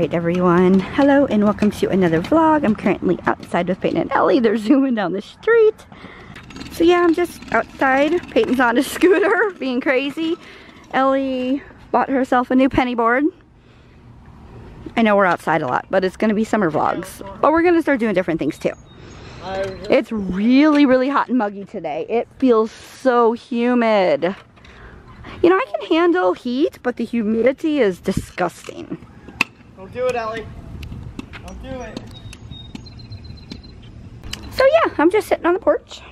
Alright everyone, hello and welcome to another vlog. I'm currently outside with Peyton and Ellie. They're zooming down the street. So yeah, I'm just outside. Peyton's on a scooter, being crazy. Ellie bought herself a new penny board. I know we're outside a lot, but it's going to be summer vlogs. But we're going to start doing different things too. It's really, really hot and muggy today. It feels so humid. You know, I can handle heat, but the humidity is disgusting. Don't do it, Ellie. Don't do it. So yeah, I'm just sitting on the porch.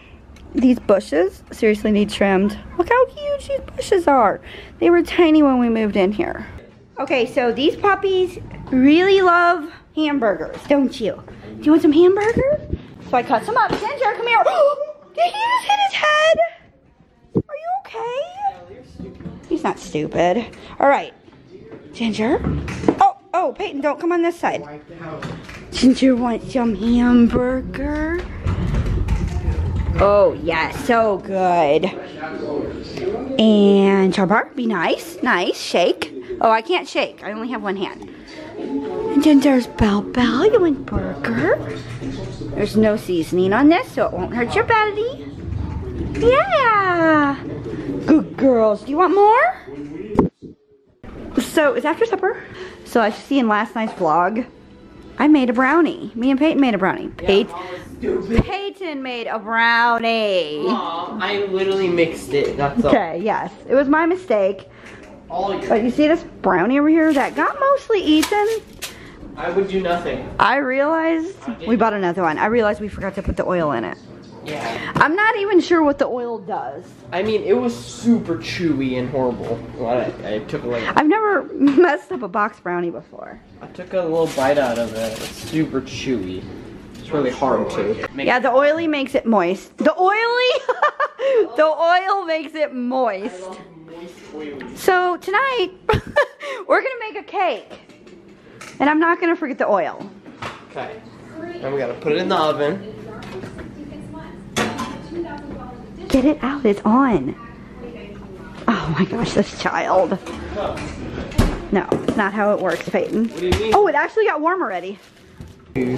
These bushes seriously need trimmed. Look how huge these bushes are. They were tiny when we moved in here. Okay, so these puppies really love hamburgers, don't you? Do you want some hamburger? So I cut some up. Ginger, come here. Did he just hit his head? Are you okay? You're stupid. He's not stupid. All right, Ginger. Oh, Peyton, don't come on this side. Ginger wants some hamburger. Oh, yeah, so good. And Chopper, be nice. Nice, shake. Oh, I can't shake. I only have one hand. And then there's Bell Bell. You want burger? There's no seasoning on this, so it won't hurt your belly. Yeah. Good girls. Do you want more? So, it's after supper. So, as you see in last night's vlog, I made a brownie. Me and Peyton made a brownie. Peyton made a brownie. Aww, I literally mixed it. That's all. Okay, yes. It was my mistake. But you see this brownie over here that got mostly eaten? I would do nothing. I realized we bought another one. I realized we forgot to put the oil in it. Yeah. I'm not even sure what the oil does. I mean, it was super chewy and horrible. Well, I took away. I've never messed up a box brownie before. I took a little bite out of it. It's super chewy. It's really hard to. Yeah, the oily makes it moist. The oily? The oil makes it moist. So tonight, we're going to make a cake. And I'm not going to forget the oil. Okay. And we got to put it in the oven. Get it out, it's on. Oh my gosh, this child. No, it's not how it works, Peyton. What do you mean? Oh, it actually got warm already.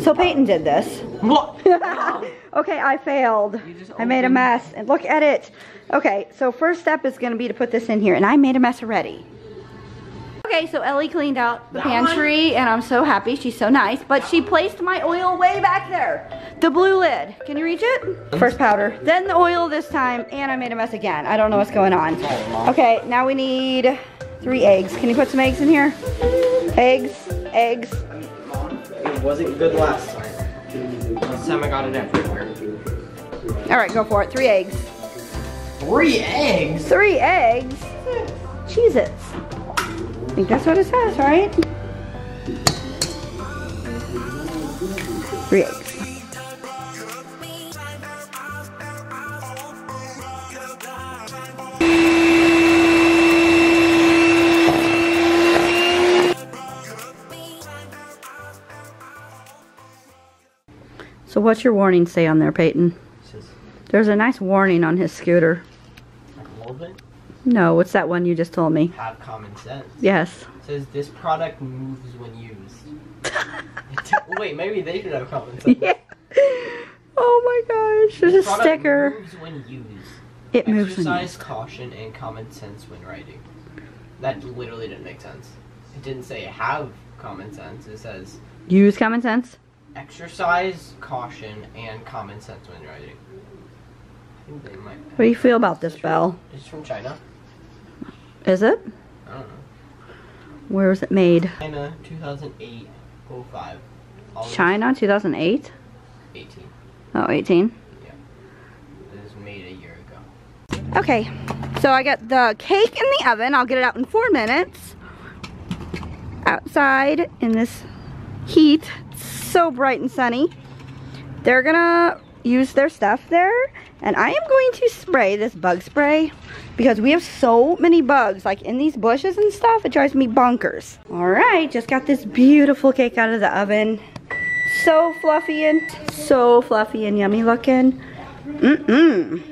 So Peyton did this. Okay, I failed. I made a mess, and look at it. Okay, so first step is gonna be to put this in here, and I made a mess already. Okay, so Ellie cleaned out the pantry, and I'm so happy, she's so nice, but she placed my oil way back there. The blue lid, can you reach it? First powder, then the oil this time, and I made a mess again. I don't know what's going on. Okay, now we need 3 eggs. Can you put some eggs in here? Eggs. It wasn't good last time. Last time I got it everywhere. All right, go for it, 3 eggs. 3 eggs? 3 eggs? Cheez-Its. I think that's what it says, right? 3 eggs. So what's your warning say on there, Peyton? There's a nice warning on his scooter. Like a little bit? No, what's that one you just told me? Have common sense. Yes. It says this product moves when used. Wait, maybe they should have common sense. Yeah. Oh my gosh, there's a sticker. Moves when used. It moves when used. Exercise caution and common sense when riding. That literally didn't make sense. It didn't say have common sense. It says use common sense. Exercise caution and common sense when riding. What do you feel about this, Belle? It's from China. Is it? I don't know. Where was it made? China, 2008, 05. China, 2008? 18. Oh, 18? Yeah. It was made a year ago. Okay, so I got the cake in the oven. I'll get it out in 4 minutes. Outside in this heat, it's so bright and sunny. They're gonna use their stuff there. And I am going to spray this bug spray because we have so many bugs like in these bushes and stuff. It drives me bonkers. All right, just got this beautiful cake out of the oven. So fluffy and yummy looking. Mm-mm.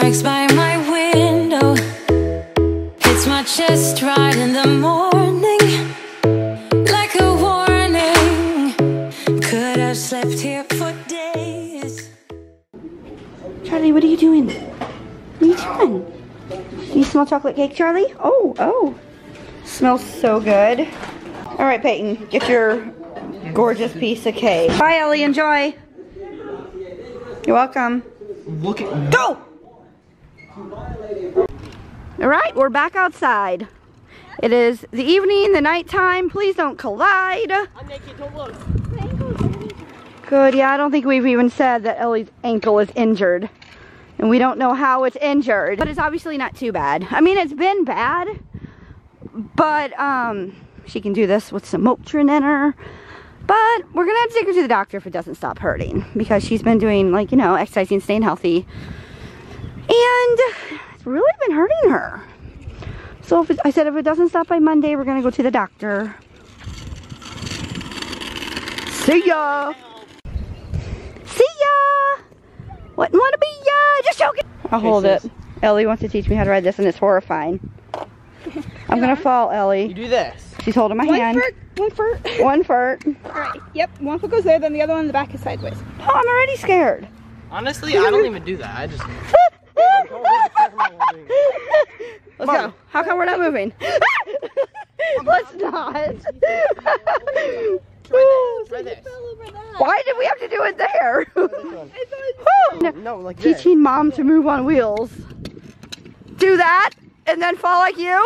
strikes by my window. Hits my chest right in the morning, like a warning. Could have slept here for days. Charlie, what are you doing? What are you doing? Do you smell chocolate cake, Charlie? Oh, oh. Smells so good. All right, Peyton, get your gorgeous piece of cake. Bye, Ellie, enjoy. You're welcome. Look at me. Go! All right, we're back outside. It is the evening, the nighttime. Please don't collide. I'm naked, don't look. My ankle's injured. Good, yeah, I don't think we've even said that Ellie's ankle is injured. And we don't know how it's injured. But it's obviously not too bad. I mean, it's been bad. But, she can do this with some Motrin in her. But we're going to have to take her to the doctor if it doesn't stop hurting. Because she's been doing, like, you know, exercising, staying healthy. And it's really been hurting her. So if it doesn't stop by Monday, we're going to go to the doctor. See ya! See ya! Wouldn't want to be ya! Just joking! I'll hold it. Ellie wants to teach me how to ride this and it's horrifying. I'm going to fall, Ellie. You do this. She's holding my hand. One foot. One foot. All right. Yep. One foot goes there, then the other one in the back is sideways. Oh, I'm already scared. Honestly, I don't even do that. I just. Let's go. How come we're not moving? Let's not. Try this. Why did we have to do it there? No, like teaching mom to move on wheels. Do that and then fall like you.